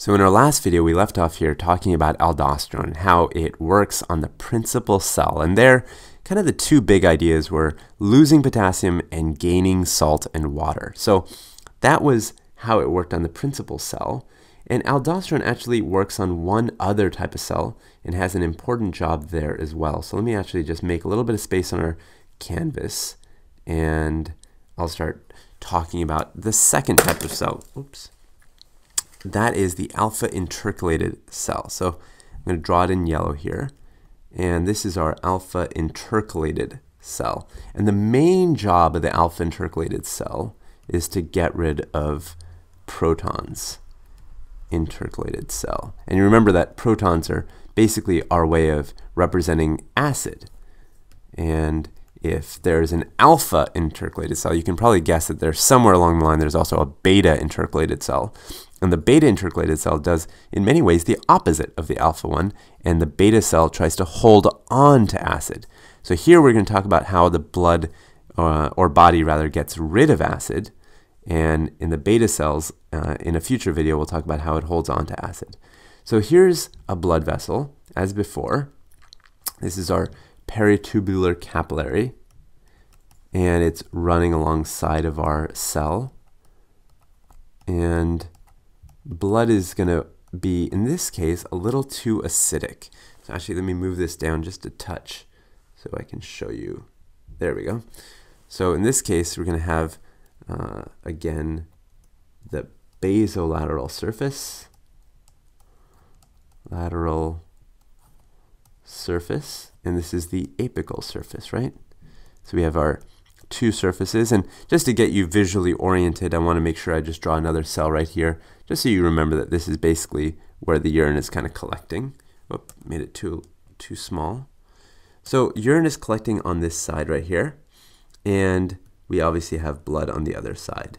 So in our last video, we left off here talking about aldosterone, how it works on the principal cell. And there, kind of the two big ideas were losing potassium and gaining salt and water. So that was how it worked on the principal cell. And aldosterone actually works on one other type of cell and has an important job there as well. So let me actually just make a little bit of space on our canvas, and I'll start talking about the second type of cell. Oops. That is the alpha intercalated cell. So I'm going to draw it in yellow here. And this is our alpha intercalated cell. And the main job of the alpha intercalated cell is to get rid of protons. Intercalated cell. And you remember that protons are basically our way of representing acid. And if there's an alpha intercalated cell, you can probably guess that there's somewhere along the line there's also a beta intercalated cell. And the beta intercalated cell does, in many ways, the opposite of the alpha one, and the beta cell tries to hold on to acid. So here we're going to talk about how the blood, or body rather, gets rid of acid. And in the beta cells, in a future video, we'll talk about how it holds on to acid. So here's a blood vessel, as before. This is our peritubular capillary, and it's running alongside of our cell. And blood is going to be, in this case, a little too acidic. So actually, let me move this down just a touch so I can show you. There we go. So in this case, we're going to have, again, the basolateral surface, lateral surface, and this is the apical surface, right? So we have our two surfaces, and just to get you visually oriented, I want to make sure I just draw another cell right here, just so you remember that this is basically where the urine is kind of collecting. Oop, made it too small. So urine is collecting on this side right here, and we obviously have blood on the other side.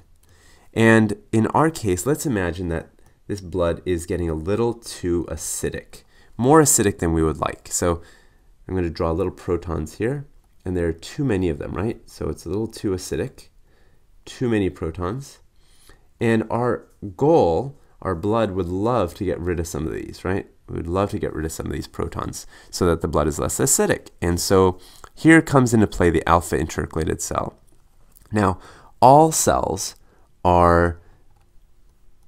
And in our case, let's imagine that this blood is getting a little too acidic, more acidic than we would like. So I'm going to draw little protons here, and there are too many of them, right? So it's a little too acidic, too many protons. And our goal, our blood would love to get rid of some of these, right? We would love to get rid of some of these protons so that the blood is less acidic. And so here comes into play the alpha intercalated cell. Now, all cells are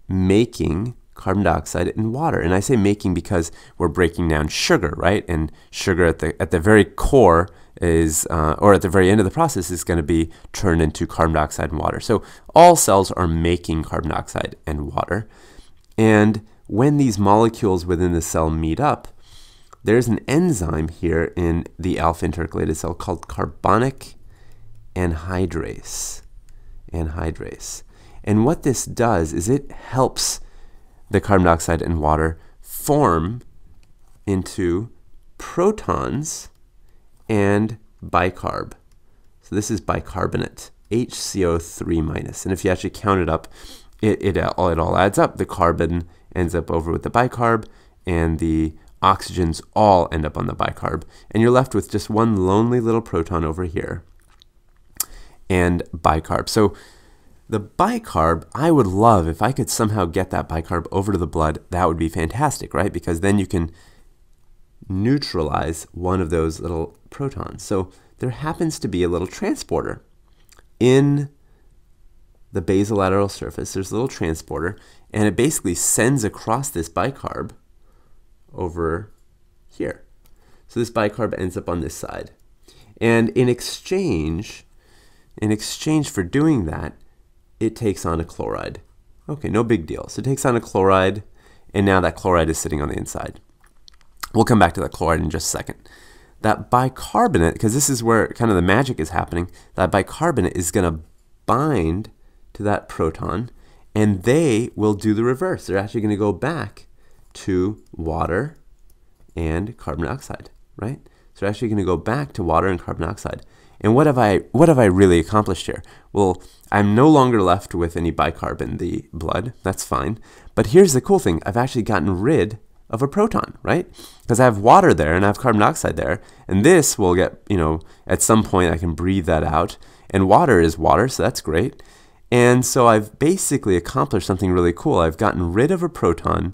making carbon dioxide and water. And I say making because we're breaking down sugar, right? And sugar at the very core is, or at the very end of the process, is going to be turned into carbon dioxide and water. So all cells are making carbon dioxide and water. And when these molecules within the cell meet up, there's an enzyme here in the alpha intercalated cell called carbonic anhydrase. And what this does is it helps the carbon dioxide and water form into protons and bicarb. So this is bicarbonate, HCO3-. And if you actually count it up, it all adds up. The carbon ends up over with the bicarb, and the oxygens all end up on the bicarb. And you're left with just one lonely little proton over here. And bicarb. So the bicarb, I would love if I could somehow get that bicarb over to the blood. That would be fantastic, right? Because then you can neutralize one of those little protons. So there happens to be a little transporter in the basolateral surface. There's a little transporter, and it basically sends across this bicarb over here. So this bicarb ends up on this side. And in exchange for doing that, it takes on a chloride. Okay, no big deal. So it takes on a chloride, and now that chloride is sitting on the inside. We'll come back to that chloride in just a second. That bicarbonate, because this is where kind of the magic is happening, that bicarbonate is going to bind to that proton, and they will do the reverse. They're actually going to go back to water and carbon dioxide, right? So they're actually going to go back to water and carbon dioxide. And what have I really accomplished here? Well, I'm no longer left with any bicarb in the blood. That's fine. But here's the cool thing. I've actually gotten rid of a proton, right? Because I have water there and I have carbon dioxide there. And this will get, you know, at some point I can breathe that out. And water is water, so that's great. And so I've basically accomplished something really cool. I've gotten rid of a proton,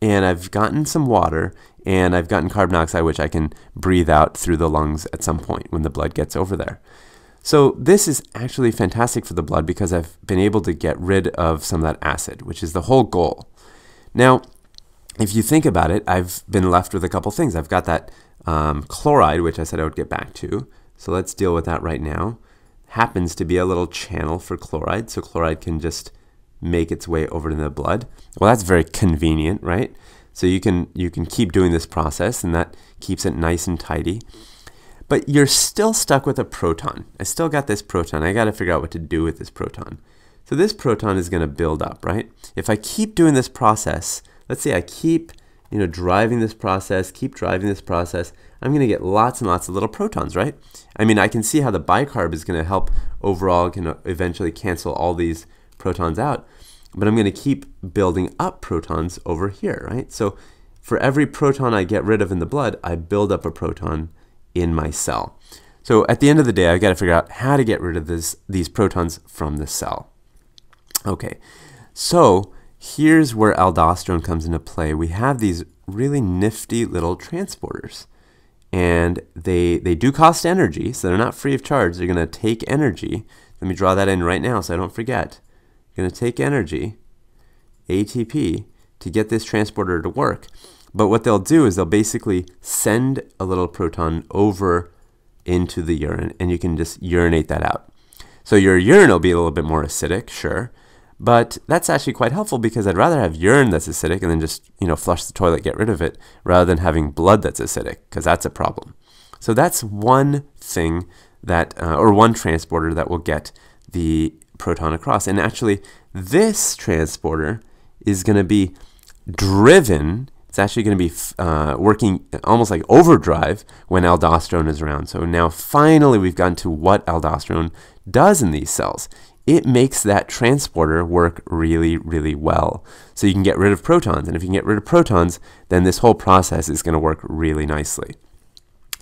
and I've gotten some water, and I've gotten carbon dioxide, which I can breathe out through the lungs at some point when the blood gets over there. So this is actually fantastic for the blood because I've been able to get rid of some of that acid, which is the whole goal. Now, if you think about it, I've been left with a couple things. I've got that chloride, which I said I would get back to. So let's deal with that right now. Happens to be a little channel for chloride, so chloride can just make its way over to the blood. Well, that's very convenient, right? So you can keep doing this process, and that keeps it nice and tidy. But you're still stuck with a proton. I still got this proton. I got to figure out what to do with this proton. So this proton is going to build up, right? If I keep doing this process, let's say I keep, driving this process, I'm going to get lots and lots of little protons, right? I mean, I can see how the bicarb is going to help overall, can eventually cancel all these protons out, but I'm going to keep building up protons over here, right? So for every proton I get rid of in the blood, I build up a proton in my cell. So at the end of the day, I've got to figure out how to get rid of these protons from the cell. Okay, so here's where aldosterone comes into play. We have these really nifty little transporters, and they do cost energy, so they're not free of charge. They're going to take energy. Let me draw that in right now so I don't forget. They're going to take energy, ATP, to get this transporter to work. But what they'll do is they'll basically send a little proton over into the urine, and you can just urinate that out. So your urine will be a little bit more acidic, sure, but that's actually quite helpful because I'd rather have urine that's acidic and then just flush the toilet, get rid of it, rather than having blood that's acidic, because that's a problem. So that's one thing that, or one transporter that will get the proton across. And actually, this transporter is going to be driven. It's actually going to be working almost like overdrive when aldosterone is around. So now finally we've gotten to what aldosterone does in these cells. It makes that transporter work really, really well. So you can get rid of protons. And if you can get rid of protons, then this whole process is going to work really nicely.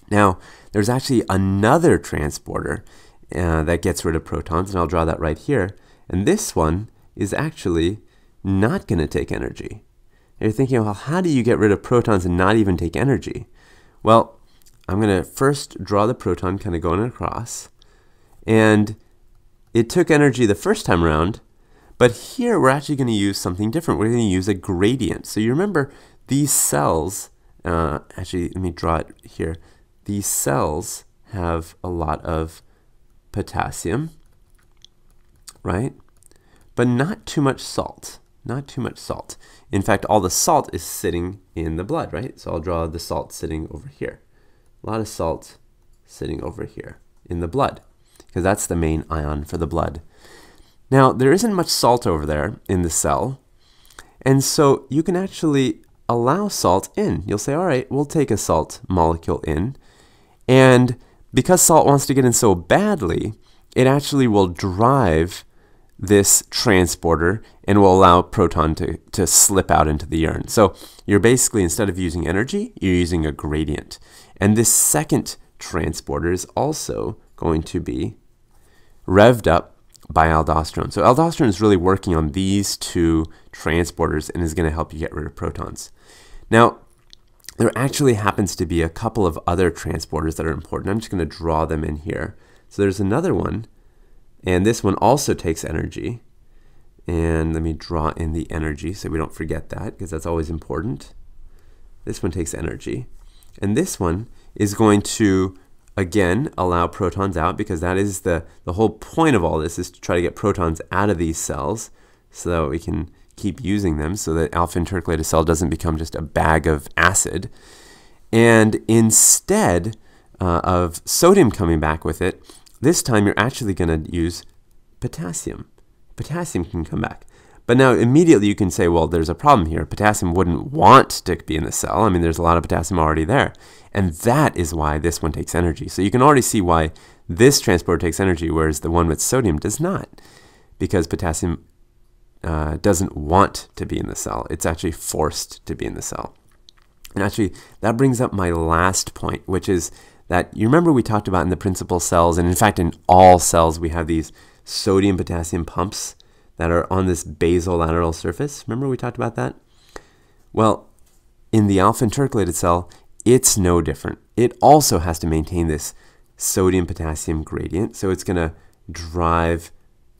Now, there's actually another transporter that gets rid of protons, and I'll draw that right here. And this one is actually not going to take energy. You're thinking, well, how do you get rid of protons and not even take energy? Well, I'm going to first draw the proton kind of going across. And it took energy the first time around, but here we're actually going to use something different. We're going to use a gradient. So you remember these cells, actually, let me draw it here. These cells have a lot of potassium, right? But not too much salt, not too much salt. In fact, all the salt is sitting in the blood, right? So I'll draw the salt sitting over here. A lot of salt sitting over here in the blood, because that's the main ion for the blood. Now, there isn't much salt over there in the cell, and so you can actually allow salt in. You'll say, all right, we'll take a salt molecule in, and because salt wants to get in so badly, it actually will drive this transporter and will allow proton to slip out into the urine. So you're basically, instead of using energy, you're using a gradient. And this second transporter is also going to be revved up by aldosterone. So aldosterone is really working on these two transporters and is going to help you get rid of protons. Now, there actually happens to be a couple of other transporters that are important. I'm just going to draw them in here. So there's another one, and this one also takes energy. And let me draw in the energy so we don't forget that, because that's always important. This one takes energy. And this one is going to, again, allow protons out, because that is the whole point of all this, is to try to get protons out of these cells so that we can keep using them, so that alpha intercalated cell doesn't become just a bag of acid. And instead of sodium coming back with it, this time you're actually going to use potassium. Potassium can come back. But now immediately you can say, well, there's a problem here. Potassium wouldn't want to be in the cell. I mean, there's a lot of potassium already there. And that is why this one takes energy. So you can already see why this transporter takes energy, whereas the one with sodium does not, because potassium doesn't want to be in the cell. It's actually forced to be in the cell. And actually, that brings up my last point, which is that you remember we talked about in the principal cells, and in fact in all cells we have these sodium-potassium pumps that are on this basolateral surface. Remember we talked about that? Well, in the alpha intercalated cell, it's no different. It also has to maintain this sodium-potassium gradient, so it's going to drive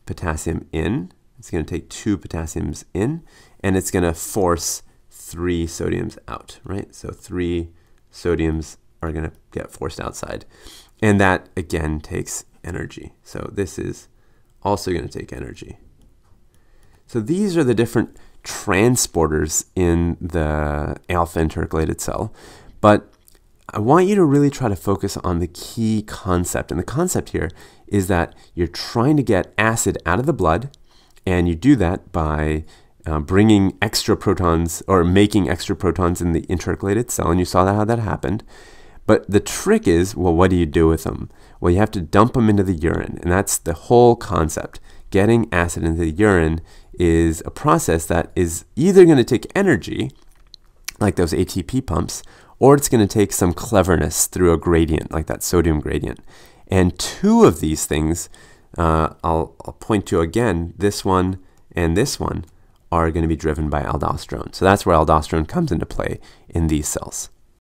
potassium in. It's going to take 2 potassiums in, and it's going to force 3 sodiums out, right? So 3 sodiums are going to get forced outside. And that, again, takes energy. So this is also going to take energy. So these are the different transporters in the alpha intercalated cell. But I want you to really try to focus on the key concept. And the concept here is that you're trying to get acid out of the blood, and you do that by bringing extra protons or making extra protons in the intercalated cell. And you saw that, how that happened. But the trick is, well, what do you do with them? Well, you have to dump them into the urine, and that's the whole concept. Getting acid into the urine is a process that is either going to take energy, like those ATP pumps, or it's going to take some cleverness through a gradient, like that sodium gradient. And two of these things, I'll point to again, this one and this one, are going to be driven by aldosterone. So that's where aldosterone comes into play in these cells.